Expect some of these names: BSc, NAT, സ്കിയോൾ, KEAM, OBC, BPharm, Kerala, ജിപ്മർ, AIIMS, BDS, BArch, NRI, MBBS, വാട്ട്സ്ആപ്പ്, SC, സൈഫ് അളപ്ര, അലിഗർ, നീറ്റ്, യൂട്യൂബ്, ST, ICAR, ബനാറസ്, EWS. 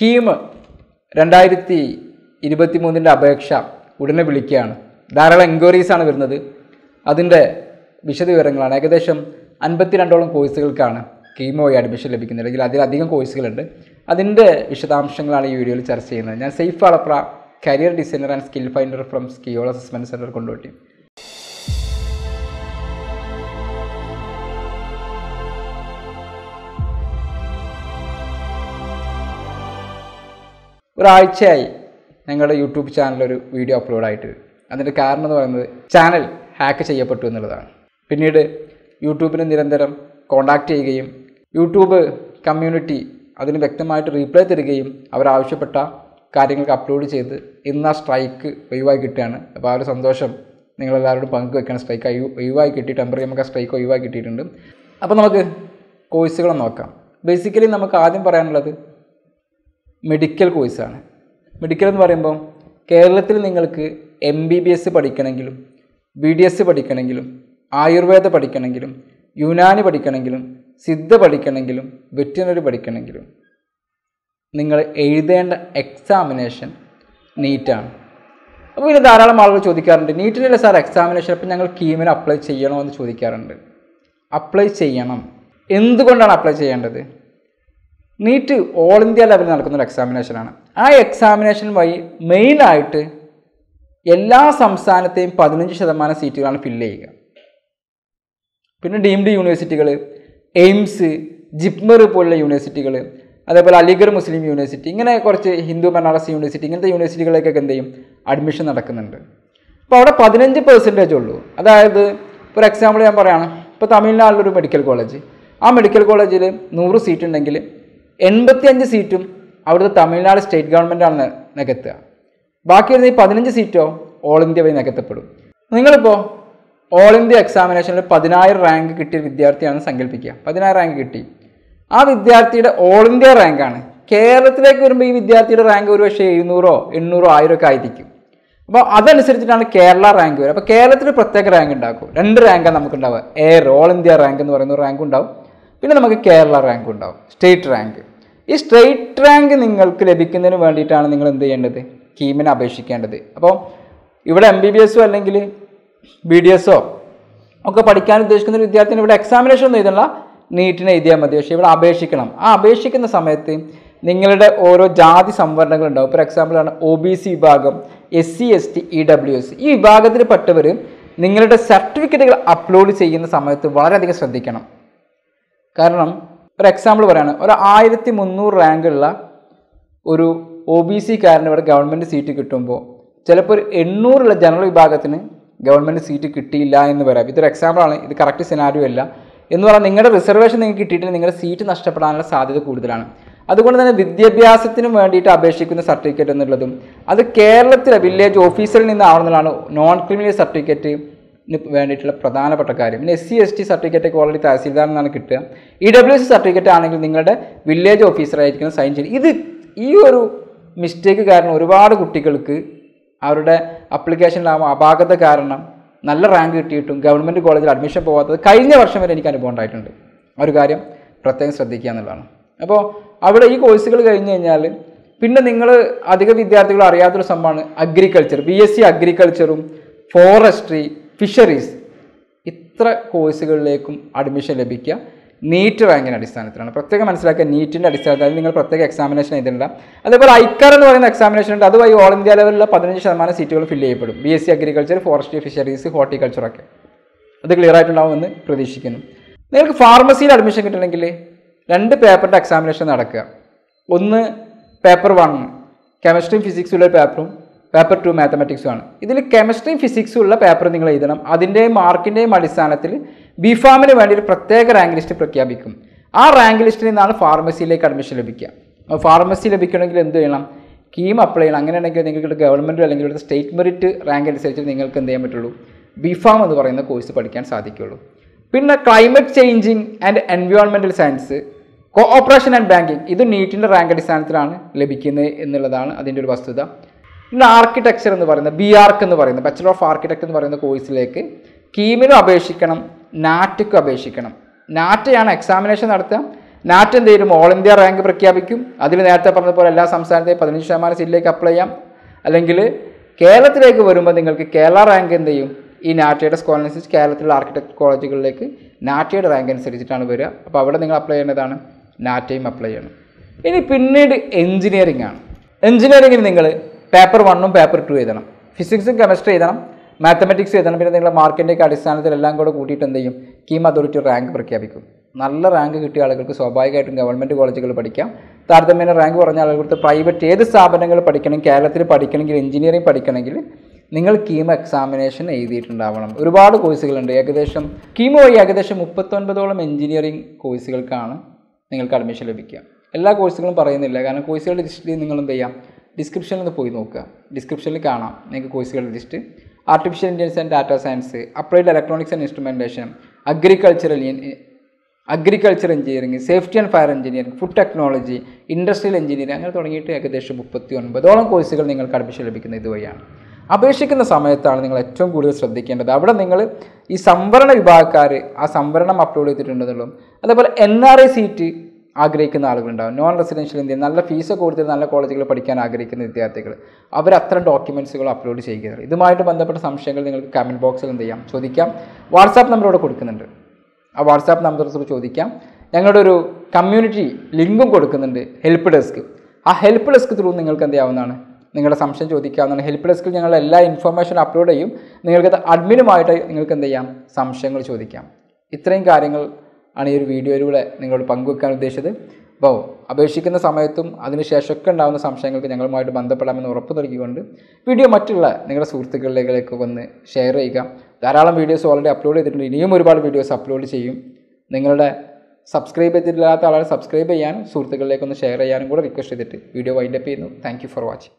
KEAM 2023 ന്റെ അപേക്ഷ ഉടനെ വിളിക്കുകയാണ്. ധാരാളം എൻക്വയറീസ് ആണ് വരുന്നത്. അതിന്റെ വിശദവിവരങ്ങളാണ്. ഏകദേശം 52ഓളം കോഴ്സുകൾക്കാണ് KEAM വഴി അഡ്മിഷൻ ലഭിക്കുന്നത്. അല്ലെങ്കിൽ അതിലധികം കോഴ്സുകളുണ്ട്. അതിന്റെ വിശദാംശങ്ങളാണ് ഈ വീഡിയോയിൽ ചർച്ച ചെയ്യുന്നത്. ഞാൻ സൈഫ് അളപ്ര, career designer and skill finder from സ്കിയോൾ അസസ്മെന്റ് സെന്റർ, കൊണ്ടോട്ടി. ഒരാഴ്ചയായി ഞങ്ങളുടെ യൂട്യൂബ് ചാനലൊരു വീഡിയോ അപ്ലോഡ് ആയിട്ട്, അതിൻ്റെ കാരണം എന്ന് പറയുന്നത് ചാനൽ ഹാക്ക് ചെയ്യപ്പെട്ടു എന്നുള്ളതാണ്. പിന്നീട് യൂട്യൂബിന് നിരന്തരം കോണ്ടാക്ട് ചെയ്യുകയും യൂട്യൂബ് കമ്മ്യൂണിറ്റി അതിന് വ്യക്തമായിട്ട് റീപ്ലൈ തരികയും അവരാവശ്യപ്പെട്ട കാര്യങ്ങൾക്ക് അപ്ലോഡ് ചെയ്ത് ഇന്ന് ആ സ്ട്രൈക്ക് ഒഴിവായി കിട്ടുകയാണ്. അപ്പോൾ ആ ഒരു സന്തോഷം നിങ്ങളെല്ലാവരോടും പങ്കുവെക്കണം. സ്ട്രൈക്ക് ഒഴിവായി കിട്ടി, ടെമ്പററി നമുക്ക് ആ സ്ട്രൈക്ക് ഒഴിവായി കിട്ടിയിട്ടുണ്ട്. അപ്പോൾ നമുക്ക് കോഴ്സുകൾ നോക്കാം. ബേസിക്കലി നമുക്ക് ആദ്യം പറയാനുള്ളത് മെഡിക്കൽ കോഴ്സാണ്. മെഡിക്കൽ എന്ന് പറയുമ്പോൾ കേരളത്തിൽ നിങ്ങൾക്ക് MBBS പഠിക്കണമെങ്കിലും, BDS പഠിക്കണമെങ്കിലും, ആയുർവേദ പഠിക്കണമെങ്കിലും, യുനാനി പഠിക്കണമെങ്കിലും, സിദ്ധ പഠിക്കണമെങ്കിലും, വെറ്റിനറി പഠിക്കണമെങ്കിലും നിങ്ങൾ എഴുതേണ്ട എക്സാമിനേഷൻ നീറ്റാണ്. അപ്പോൾ പിന്നെ ധാരാളം ആളുകൾ ചോദിക്കാറുണ്ട്, നീറ്റിനല്ല സാർ എക്സാമിനേഷൻ, അപ്പോൾ ഞങ്ങൾ KEAMന് അപ്ലൈ ചെയ്യണോ എന്ന് ചോദിക്കാറുണ്ട്. അപ്ലൈ ചെയ്യണം. എന്തുകൊണ്ടാണ് അപ്ലൈ ചെയ്യേണ്ടത്? നീറ്റ് ഓൾ ഇന്ത്യ ലെവലിൽ നടക്കുന്നൊരു എക്സാമിനേഷനാണ്. ആ എക്സാമിനേഷൻ വഴി മെയിനായിട്ട് എല്ലാ സംസ്ഥാനത്തെയും 15% സീറ്റുകളാണ് ഫില്ല് ചെയ്യുക. പിന്നെ ഡീംഡ് യൂണിവേഴ്സിറ്റികൾ, AIIMS, ജിപ്മർ പോലുള്ള യൂണിവേഴ്സിറ്റികൾ, അതേപോലെ അലിഗർ മുസ്ലിം യൂണിവേഴ്സിറ്റി, ഇങ്ങനെ കുറച്ച് ഹിന്ദു ബനാറസ് യൂണിവേഴ്സിറ്റി, ഇങ്ങനത്തെ യൂണിവേഴ്സിറ്റികളിലേക്കൊക്കെ എന്ത് ചെയ്യും, അഡ്മിഷൻ നടക്കുന്നുണ്ട്. അപ്പോൾ അവിടെ 15% ഉള്ളൂ. അതായത് ഒരു എക്സാമ്പിൾ ഞാൻ പറയുകയാണ്, ഇപ്പോൾ തമിഴ്നാട്ടിലൊരു മെഡിക്കൽ കോളേജ്, ആ മെഡിക്കൽ കോളേജിൽ 100 സീറ്റ് ഉണ്ടെങ്കിൽ 85 സീറ്റും അവിടുത്തെ തമിഴ്നാട് സ്റ്റേറ്റ് ഗവൺമെൻറ്റാണ് നികത്തുക. ബാക്കി വരുന്ന ഈ 15 സീറ്റോ ഓൾ ഇന്ത്യ വഴി നികത്തപ്പെടും. നിങ്ങളിപ്പോൾ ഓൾ ഇന്ത്യ എക്സാമിനേഷനിൽ 10,000 റാങ്ക് കിട്ടിയ വിദ്യാർത്ഥിയാണെന്ന് സങ്കല്പിക്കുക. 10,000 റാങ്ക് കിട്ടി. ആ വിദ്യാർത്ഥിയുടെ ഓൾ ഇന്ത്യ റാങ്കാണ്. കേരളത്തിലേക്ക് വരുമ്പോൾ ഈ വിദ്യാർത്ഥിയുടെ റാങ്ക് ഒരു പക്ഷേ 700, 800, 1000 ഒക്കെ ആയിരിക്കും. അപ്പോൾ അതനുസരിച്ചിട്ടാണ് കേരള റാങ്ക് വരിക. അപ്പോൾ കേരളത്തിൽ പ്രത്യേക റാങ്ക് ഉണ്ടാക്കും. 2 റാങ്കാണ് നമുക്കുണ്ടാവുക. ഓൾ ഇന്ത്യ റാങ്ക് എന്ന് പറയുന്ന റാങ്ക് ഉണ്ടാവും. പിന്നെ നമുക്ക് കേരള റാങ്ക് ഉണ്ടാവും, സ്റ്റേറ്റ് റാങ്ക്. ഈ സ്റ്റേറ്റ് റാങ്ക് നിങ്ങൾക്ക് ലഭിക്കുന്നതിന് വേണ്ടിയിട്ടാണ് നിങ്ങൾ എന്ത് ചെയ്യേണ്ടത്, KEAMന് അപേക്ഷിക്കേണ്ടത്. അപ്പോൾ ഇവിടെ MBBSോ അല്ലെങ്കിൽ BDSോ ഒക്കെ പഠിക്കാൻ ഉദ്ദേശിക്കുന്ന ഒരു വിദ്യാർത്ഥിന് ഇവിടെ എക്സാമിനേഷൻ ഒന്നും എഴുതണ്ട, നീറ്റിന് എഴുതിയാൽ മതി. പക്ഷേ ഇവിടെ അപേക്ഷിക്കണം. ആ അപേക്ഷിക്കുന്ന സമയത്ത് നിങ്ങളുടെ ഓരോ ജാതി സംവരണങ്ങൾ ഉണ്ടാവും. ഫോർ എക്സാമ്പിളാണ് OBC വിഭാഗം, SC, ST, EWS. ഈ വിഭാഗത്തിൽ പെട്ടവർ നിങ്ങളുടെ സർട്ടിഫിക്കറ്റുകൾ അപ്ലോഡ് ചെയ്യുന്ന സമയത്ത് വളരെയധികം ശ്രദ്ധിക്കണം. കാരണം ഒരു എക്സാമ്പിൾ പറയുകയാണ്, ഒരു 1300 റാങ്കുള്ള ഒരു OBCക്കാരന് ഇവിടെ ഗവൺമെൻറ് സീറ്റ് കിട്ടുമ്പോൾ ചിലപ്പോൾ ഒരു 800 ജനറൽ വിഭാഗത്തിന് ഗവൺമെൻറ് സീറ്റ് കിട്ടിയില്ല എന്ന് പറയാം. ഇതൊരു എക്സാമ്പിളാണ്, ഇത് കറക്റ്റ് സിനാരിയോ അല്ല. എന്ന് പറഞ്ഞാൽ നിങ്ങളുടെ റിസർവേഷൻ നിങ്ങൾക്ക് കിട്ടിയിട്ട് നിങ്ങളുടെ സീറ്റ് നഷ്ടപ്പെടാനുള്ള സാധ്യത കൂടുതലാണ്. അതുകൊണ്ട് തന്നെ വിദ്യാഭ്യാസത്തിന് വേണ്ടിയിട്ട് അപേക്ഷിക്കുന്ന സർട്ടിഫിക്കറ്റ് എന്നുള്ളതും അത് കേരളത്തിലെ വില്ലേജ് ഓഫീസറിൽ നിന്നാവണമെന്നുള്ളതാണ് നോൺ ക്രിമിനൽ സർട്ടിഫിക്കറ്റ് വേണ്ടിയിട്ടുള്ള പ്രധാനപ്പെട്ട കാര്യം. പിന്നെ SC, ST സർട്ടിഫിക്കറ്റൊക്കെ ഓൾറെഡി തഹസീൽദാറിൽ നിന്നാണ് കിട്ടുക. EWS സർട്ടിഫിക്കറ്റ് ആണെങ്കിൽ നിങ്ങളുടെ വില്ലേജ് ഓഫീസറായിരിക്കും സൈൻ ചെയ്യും. ഈ ഒരു മിസ്റ്റേക്ക് കാരണം ഒരുപാട് കുട്ടികൾക്ക് അവരുടെ അപ്ലിക്കേഷനിലാകുമ്പോൾ അപാകത കാരണം നല്ല റാങ്ക് കിട്ടിയിട്ടും ഗവൺമെൻറ് കോളേജിൽ അഡ്മിഷൻ പോകാത്തത് കഴിഞ്ഞ വർഷം വരെ എനിക്ക് അനുഭവം ഉണ്ടായിട്ടുണ്ട്. ആ ഒരു കാര്യം പ്രത്യേകം ശ്രദ്ധിക്കുക എന്നുള്ളതാണ്. അപ്പോൾ അവിടെ ഈ കോഴ്സുകൾ കഴിഞ്ഞ് കഴിഞ്ഞാൽ പിന്നെ നിങ്ങൾ അധിക വിദ്യാർത്ഥികൾ അറിയാത്തൊരു സംഭവമാണ് അഗ്രികൾച്ചർ. BSc അഗ്രികൾച്ചറും ഫോറസ്ട്രി, ഫിഷറീസ്, ഇത്ര കോഴ്സുകളിലേക്കും അഡ്മിഷൻ ലഭിക്കുക നീറ്റ് റാങ്കിൻ്റെ അടിസ്ഥാനത്തിലാണ്. പ്രത്യേകം മനസ്സിലാക്കുക, നീറ്റിൻ്റെ അടിസ്ഥാനത്തിൽ നിങ്ങൾ പ്രത്യേക എക്സാമിനേഷൻ എഴുതേണ്ട. അതേപോലെ ICAR എന്ന് പറയുന്ന എക്സാമിനേഷൻ ഉണ്ട്. അതുവഴി ഓൾ ഇന്ത്യ ലെവലിലുള്ള 15% സീറ്റുകൾ ഫില്ല് ചെയ്യപ്പെടും. BSc അഗ്രികൾച്ചർ, ഫോറസ്ട്രി, ഫിഷറീസ്, ഹോർട്ടിക്കൾച്ചറൊക്കെ. അത് ക്ലിയർ ആയിട്ടുണ്ടാവുമെന്ന് പ്രതീക്ഷിക്കുന്നു. നിങ്ങൾക്ക് ഫാർമസിയിൽ അഡ്മിഷൻ കിട്ടണമെങ്കിൽ 2 പേപ്പറിൻ്റെ എക്സാമിനേഷൻ നടക്കുക. ഒന്ന് പേപ്പർ 1 കെമിസ്ട്രിയും ഫിസിക്സുള്ള പേപ്പറും, പേപ്പർ 2 മാത്തമാറ്റിക്സുമാണ്. ഇതിൽ കെമിസ്ട്രിയും ഫിസിക്സും ഉള്ള പേപ്പർ നിങ്ങൾ എഴുതണം. അതിൻ്റെയും മാർക്കിൻ്റെയും അടിസ്ഥാനത്തിൽ BPharmന് വേണ്ടി ഒരു പ്രത്യേക റാങ്ക് ലിസ്റ്റ് പ്രഖ്യാപിക്കും. ആ റാങ്ക് ലിസ്റ്റിൽ നിന്നാണ് ഫാർമസിയിലേക്ക് അഡ്മിഷൻ ലഭിക്കുക. അപ്പോൾ ഫാർമസി ലഭിക്കണമെങ്കിൽ എന്ത് ചെയ്യണം, KEAM അപ്ലൈ ചെയ്യണം. അങ്ങനെയാണെങ്കിൽ നിങ്ങൾക്ക് ഗവൺമെൻറ് അല്ലെങ്കിൽ ഇവിടുത്തെ സ്റ്റേറ്റ് മെറിറ്റ് റാങ്ക് അനുസരിച്ച് നിങ്ങൾക്ക് എന്ത് ചെയ്യാൻ പറ്റുള്ളൂ, BPharm എന്ന് പറയുന്ന കോഴ്സ് പഠിക്കാൻ സാധിക്കുകയുള്ളൂ. പിന്നെ climate changing and environmental science, cooperation and banking, ഇത് നീറ്റിൻ്റെ റാങ്ക് അടിസ്ഥാനത്തിലാണ് ലഭിക്കുന്നത് എന്നുള്ളതാണ് അതിൻ്റെ ഒരു വസ്തുത. പിന്നെ ആർക്കിടെക്ചർ എന്ന് പറയുന്ന BArch എന്ന് പറയുന്ന ബാച്ചലർ ഓഫ് ആർക്കിടെക്ട് എന്ന് പറയുന്ന കോഴ്സിലേക്ക് KEAMനും അപേക്ഷിക്കണം, NATക്കും അപേക്ഷിക്കണം. NATയാണ് എക്സാമിനേഷൻ നടത്തുക, NAT and the all India rank Prakyabicum, Adinata Panapala, some Sunday, Panishamar, Sidlake Aplayam, Alangile, Kerala Trek Verumba, Kerala rank in the in Artists Colonies, Kerala Architectological Lake, Natia rank and Siritan Vera, Pavadang apply another, Natim apply. In a pinned engineering. Engineering in paper 1 paper 2 physics and chemistry mathematics mark and KEAM authority rank prakyapikkum nalla rank kittiya alukalku swabhayikayittum government collegeil padikkam tarthamena rank varanja alukalku private edu sthapanangal padikkanam Keralathil padikkanengil engineering padikkanengil ningal KEAM examination ezhidittundavanam orupaadu coursegal undu ekadesham KEAM oyi ekadesham 39 olam engineering coursegalkana ningalku admission labhikka ella coursegalum parayunnilla കാരണം coursegal list ningal endu cheyyam description il poi nokka description il kaanam ningalku coursegal list artificial intelligence and data science applied electronics and instrumentation agricultural engineering safety and fire engineering food technology industrial engineering angane thodangite ekadesham 39 olam courses ningalku admission labikkunna idu vayana abeshikkunna samayathana ningal ettavum koodal shraddhikkendathu avada ningal ee samvarana vibhagakare aa samvaranam upload cheytittundathullu adapole NRI seat ആഗ്രഹിക്കുന്ന ആളുകളുണ്ടാവും non residential ഇന്ത്യയിൽ നല്ല fees കൊടുത്ത് നല്ല കോളേജുകളിൽ പഠിക്കാൻ ആഗ്രഹിക്കുന്ന വിദ്യാർത്ഥികൾ അവർ അത്ര ഡോക്യുമെന്റ്സുകൾ അപ്ലോഡ് ചെയ്യുകയാണ് ഇതുമായിട്ട് ബന്ധപ്പെട്ട സംശയങ്ങൾ നിങ്ങൾക്ക് കമന്റ് ബോക്സിൽ എന്ത് ചെയ്യാം ചോദിക്കാം വാട്ട്സ്ആപ്പ് നമ്പർ ഇവിടെ കൊടുക്കുന്നുണ്ട് ആ വാട്ട്സ്ആപ്പ് നമ്പർ ചോദിക്കാം ഞങ്ങളുടെ ഒരു കമ്മ്യൂണിറ്റി ലിങ്കും കൊടുക്കുന്നുണ്ട് ഹെൽപ്പ് ഡെസ്ക് ആ ഹെൽപ്പ് ഡെസ്ക് ത്രൂ നിങ്ങൾക്ക് എന്ത് ചെയ്യാവുന്നതാണ് നിങ്ങളുടെ സംശയം ചോദിക്കാവുന്നതാണ് ഹെൽപ്പ് ഡെസ്കിൽ ഞങ്ങൾ എല്ലാ ഇൻഫർമേഷൻ അപ്ലോഡ് ചെയ്യും നിങ്ങൾക്ക് അഡ്മിനുമായിട്ട് നിങ്ങൾക്ക് എന്ത് ചെയ്യാം സംശയങ്ങൾ ചോദിക്കാം ഇത്രയും കാര്യങ്ങൾ and your video will Pangu can dish it. Bow. Abeshik in the Samayatum, Adnisha Shokan down the Samshangle, Nangamite Bandapalam or Putter video material, Nanga Surtical Legal, Share Rega. There are videos already uploaded in innumerable videos uploaded to you. Ningala subscribe at the Latala, subscribe a yan, Surtical Lake on the Share Yan, go request it. Video wide up. Thank you for watching.